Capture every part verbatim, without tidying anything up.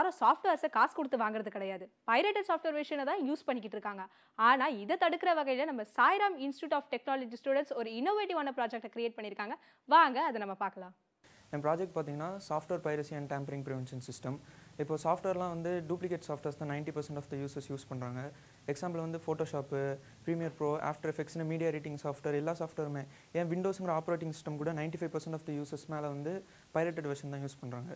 யாரும் சாஃப்ட்வேர்ஸை காசு கொடுத்து வாங்குறது கிடையாது. பைரேட்டட் சாஃப்ட்வேர் வெர்ஷனை தான் யூஸ் பண்ணிக்கிட்டு இருக்காங்க. ஆனால் இதை தடுக்கிற வகையில் நம்ம Sairam institute of technology students ஒரு இன்னோவேட்டிவான ப்ராஜெக்ட்டை கிரியேட் பண்ணியிருக்காங்க. வாங்க அதை நம்ம பார்க்கலாம். என் ப்ராஜெக்ட் பார்த்தீங்கன்னா software piracy and tampering prevention system. இப்போ சாஃப்ட்வேர்லாம் வந்து டூப்ளிகேட் சாஃப்ட்வேர்ஸ் தான் ninety percent of the users use பண்ணுறாங்க. எக்ஸாம்பிள் வந்து ஃபோட்டோஷாப்பு, ப்ரீமியர் ப்ரோ, ஆஃப்டர் எஃபெக்ட்ஸ்னு மீடியா எடிட்டிங் சாஃப்ட்வேர் எல்லா சாஃப்ட்வேருமே ஏன் விண்டோஸுங்கிற ஆப்ரேட்டிங் சிஸ்டம் கூட ninety five percent of the users மேலே வந்து பைரேட்டட் வெர்ஷன் தான் யூஸ் பண்ணுறாங்க.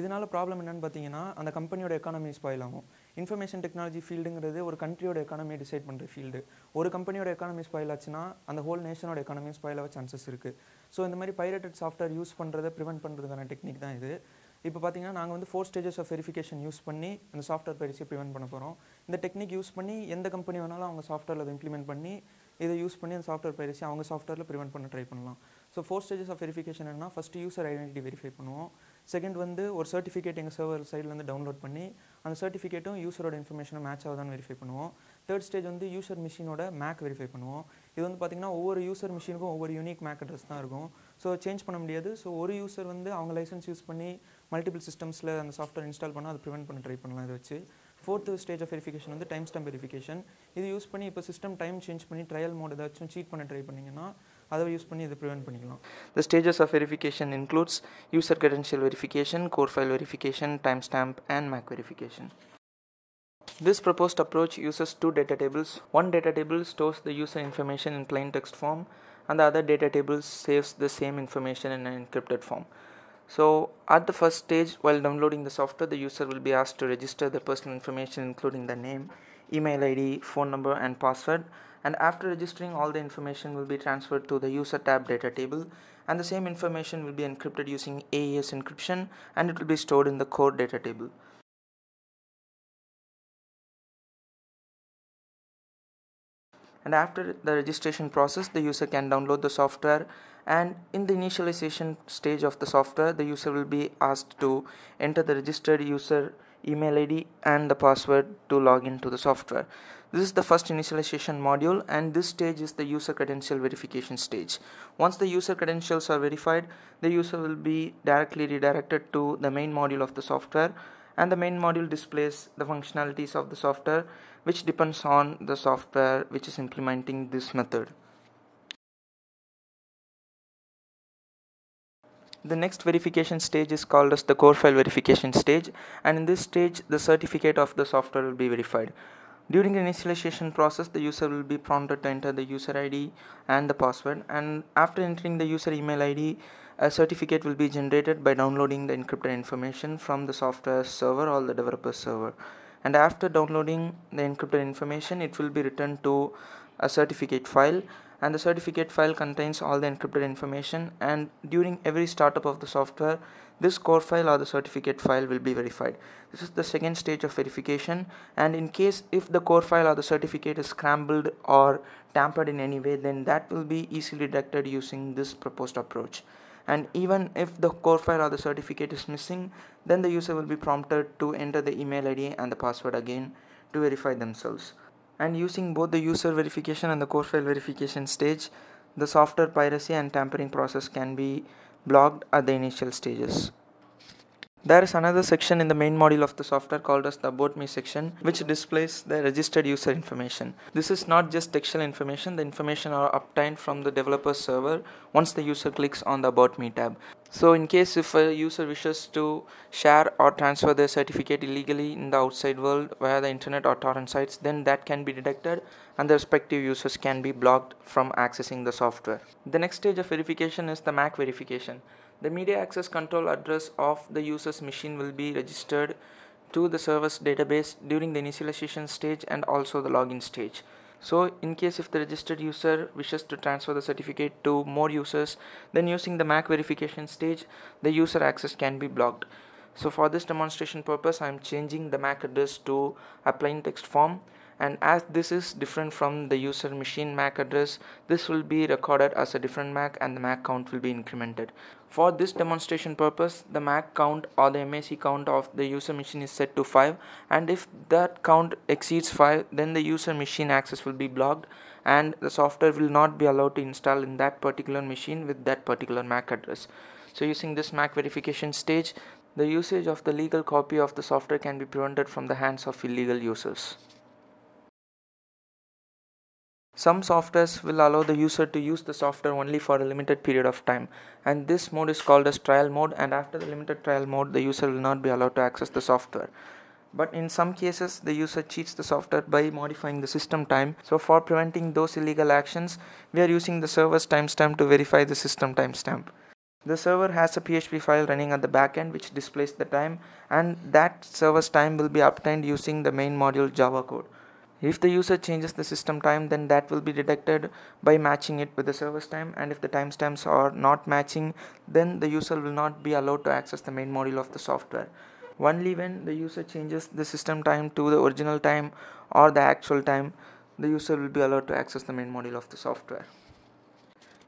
இதனால ப்ராப்ளம் என்னென்னு பார்த்தீங்கன்னா அந்த கம்பெனியோட எக்கானமி ஸ்பாயில் ஆகும். இன்ஃபர்மேஷன் டெக்னாலஜி ஃபீல்டுங்கிறது ஒரு கண்ட்ரியோட எக்கானமியை டிசைட் பண்ணுற ஃபீல்டு. ஒரு கம்பெனியோட எக்கானமி ஸ்பாயில் ஆச்சுன்னா அந்த ஹோல் நேஷனோட எக்கானமி ஸ்பாயில் ஆக சான்சஸ் இருக்குது. ஸோ இந்த மாதிரி பைரேட்டட் சாஃப்ட்வேர் யூஸ் பண்ணுறதை ப்ரிவெண்ட் பண்ணுறதுக்கான டெக்னிக் தான் இது. இப்போ பார்த்தீங்கன்னா நாங்கள் வந்து four stages of verification use பண்ணி அந்த சாஃப்ட்வேர் பைரசியை ப்ரிவெண்ட் பண்ண போகிறோம். இந்த டெக்னிக் யூஸ் பண்ணி எந்த கம்பெனி வேணாலும் அவங்க சாஃப்ட்வேரில் அதை இம்ப்ளிமெண்ட் பண்ணி இதை யூஸ் பண்ணி அந்த சாஃப்ட்வேர் பைரசி அவங்க சாஃப்ட்வேரில் ப்ரிவெண்ட் பண்ண ட்ரை பண்ணலாம். So four stages of verification என்னன்னா ஃபஸ்ட்டு யூசர் ஐடென்டிட்டி வெரிஃபை பண்ணுவோம். செகண்ட் வந்து ஒரு சர்டிஃபிகேட் எங்கள் சர்வர் சைட்லேருந்து டவுன்லோட் பண்ணி அந்த சர்டிஃபிகேட்டும் யூஸரோட இன்ஃபர்மேஷனை மேட்ச் ஆகுதான்னு வெரிஃபை பண்ணுவோம். தேர்ட் ஸ்டேஜ் வந்து யூசர் மிஷினோட மேக் வெரிஃபை பண்ணுவோம். இது வந்து பார்த்திங்கன்னா ஒவ்வொரு யூசர் மிஷினுக்கும் ஒவ்வொரு யூனிக் மேக் அட்ரஸ் தான் இருக்கும். ஸோ சேஞ்ச் பண்ண முடியாது. ஸோ ஒரு யூசர் வந்து அவங்க லைசன்ஸ் யூஸ் பண்ணி மல்டிபிள் சிஸ்டம்ஸில் அந்த சாஃப்ட்வேர் இன்ஸ்டால் பண்ணால் அதை ப்ரிவெண்ட் பண்ண ட்ரை பண்ணலாம் இதை வச்சு. ஃபோர்த்து ஸ்டேஜ் ஆஃப் வெரிஃபிகேஷன் வந்து டைம் ஸ்டாம்ப் வெரிஃபிகேஷன். இது யூஸ் பண்ணி இப்போ சிஸ்டம் டைம் சேஞ்ச் பண்ணி ட்ரையல் மோட் ஏதாச்சும் சீட் பண்ண ட்ரை பண்ணிங்கன்னா அதை யூஸ் பண்ணி இதை ப்ரிவெண்ட் பண்ணிக்கலாம். The stages of verification includes user credential verification, core file verification, timestamp and MAC verification. This proposed approach uses two data tables. One data table stores the user information in plain text form and the other data table saves the same information in an encrypted form. So, at the first stage, while downloading the software, the user will be asked to register their personal information including the name, email I D, phone number and password, and after registering all the information will be transferred to the user tab data table and the same information will be encrypted using A E S encryption and it will be stored in the core data table. And after the registration process, the user can download the software, and in the initialization stage of the software, the user will be asked to enter the registered user email I D and the password to log into the software. This is the first initialization module, and this stage is the user credential verification stage. Once the user credentials are verified, the user will be directly redirected to the main module of the software, and the main module displays the functionalities of the software which depends on the software which is implementing this method. The next verification stage is called as the core file verification stage, and in this stage the certificate of the software will be verified. During the initialization process, the user will be prompted to enter the user I D and the password, and after entering the user email I D, a certificate will be generated by downloading the encrypted information from the software server or the developer server. And after downloading the encrypted information, it will be returned to a certificate file, and the certificate file contains all the encrypted information, and during every startup of the software, this core file or the certificate file will be verified. This is the second stage of verification, and in case if the core file or the certificate is scrambled or tampered in any way, then that will be easily detected using this proposed approach. And even if the core file or the certificate is missing, then the user will be prompted to enter the email I D and the password again to verify themselves. And using both the user verification and the core file verification stage, the software piracy and tampering process can be blocked at the initial stages. There is another section in the main module of the software called as the About Me section, which displays the registered user information. This is not just textual information. The information are obtained from the developer server once the user clicks on the About Me tab. So in case if a user wishes to share or transfer their certificate illegally in the outside world via the internet or torrent sites, then that can be detected and the respective users can be blocked from accessing the software. The next stage of verification is the MAC verification. The media access control address of the user's machine will be registered to the server's database during the initialization stage and also the login stage. So in case if the registered user wishes to transfer the certificate to more users, then using the MAC verification stage, the user access can be blocked. So for this demonstration purpose, I am changing the MAC address to a plain text form, and as this is different from the user machine MAC address, this will be recorded as a different MAC and the MAC count will be incremented. For this demonstration purpose, the MAC count or the M A C count of the user machine is set to five, and if that count exceeds five, then the user machine access will be blocked and the software will not be allowed to install in that particular machine with that particular MAC address. So using this MAC verification stage, The usage of the legal copy of the software can be prevented from the hands of illegal users. Some softwares will allow the user to use the software only for a limited period of time, and this mode is called as trial mode, and after the limited trial mode the user will not be allowed to access the software. But in some cases the user cheats the software by modifying the system time, so for preventing those illegal actions we are using the server's timestamp to verify the system timestamp. The server has a P H P file running at the backend which displays the time, and that server's time will be obtained using the main module Java code. If the user changes the system time, then that will be detected by matching it with the server's time, and if the timestamps are not matching, then the user will not be allowed to access the main module of the software. Only when the user changes the system time to the original time or the actual time, the user will be allowed to access the main module of the software.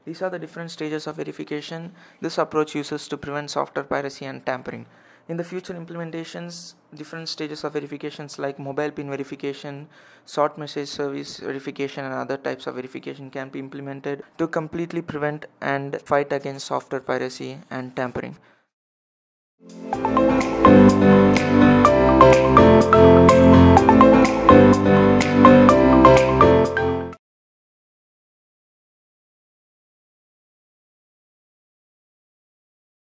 These are the different stages of verification this approach uses to prevent software piracy and tampering. In the future implementations, different stages of verifications like mobile pin verification, short message service verification and other types of verification can be implemented to completely prevent and fight against software piracy and tampering.